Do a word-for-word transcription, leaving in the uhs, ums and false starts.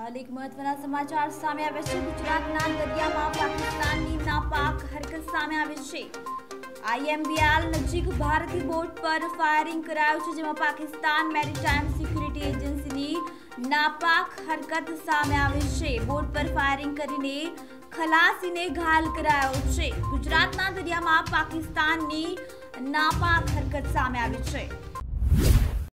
હાલ એક મહત્વના સમાચાર સામે આવ્યા છે। ગુજરાતના દરિયામાં પાકિસ્તાનની નાપાક હરકત સામે આવી છે। આઈએમબીએલ નજીક ભારતીય બોટ પર ફાયરિંગ કરાયું છે, જેમાં પાકિસ્તાન મેરીટાઈમ સિક્યુરિટી એજન્સીની નાપાક હરકત સામે આવી છે। બોટ પર ફાયરિંગ કરીને ખલાસીને ઘાયલ કરાયો છે। ગુજરાતના દરિયામાં પાકિસ્તાનની નાપાક હરકત સામે આવી છે।